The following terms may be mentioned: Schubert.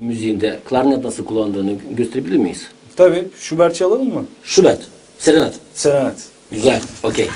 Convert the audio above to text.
Müziğinde klarnet nasıl kullandığını gösterebilir miyiz? Tabii. Schubert çalalım mı? Schubert. Serenade. Serenade. Güzel. Okey.